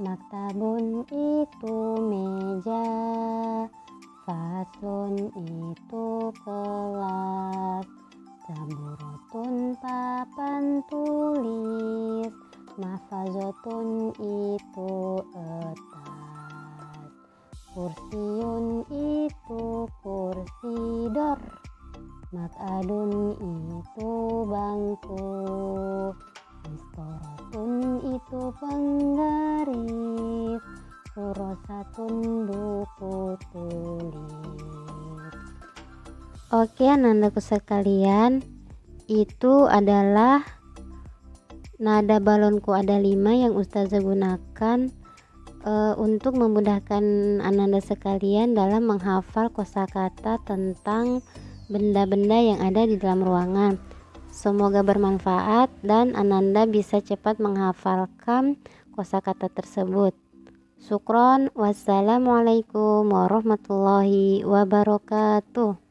Maktabun itu meja, faslun itu kelas, saburotun papan tulis, mahfazotun itu etas, kursiun itu kursi dor, mak'adun itu bangku, istorotun itu penggaris, kurosatun buku tulis. Oke anak-anakku sekalian, itu adalah nada balonku ada 5 yang Ustazah gunakan untuk memudahkan anak-anak sekalian dalam menghafal kosakata tentang benda-benda yang ada di dalam ruangan. Semoga bermanfaat dan Ananda bisa cepat menghafalkan kosakata tersebut. Syukron, wassalamualaikum warahmatullahi wabarakatuh.